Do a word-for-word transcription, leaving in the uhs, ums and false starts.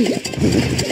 Yeah.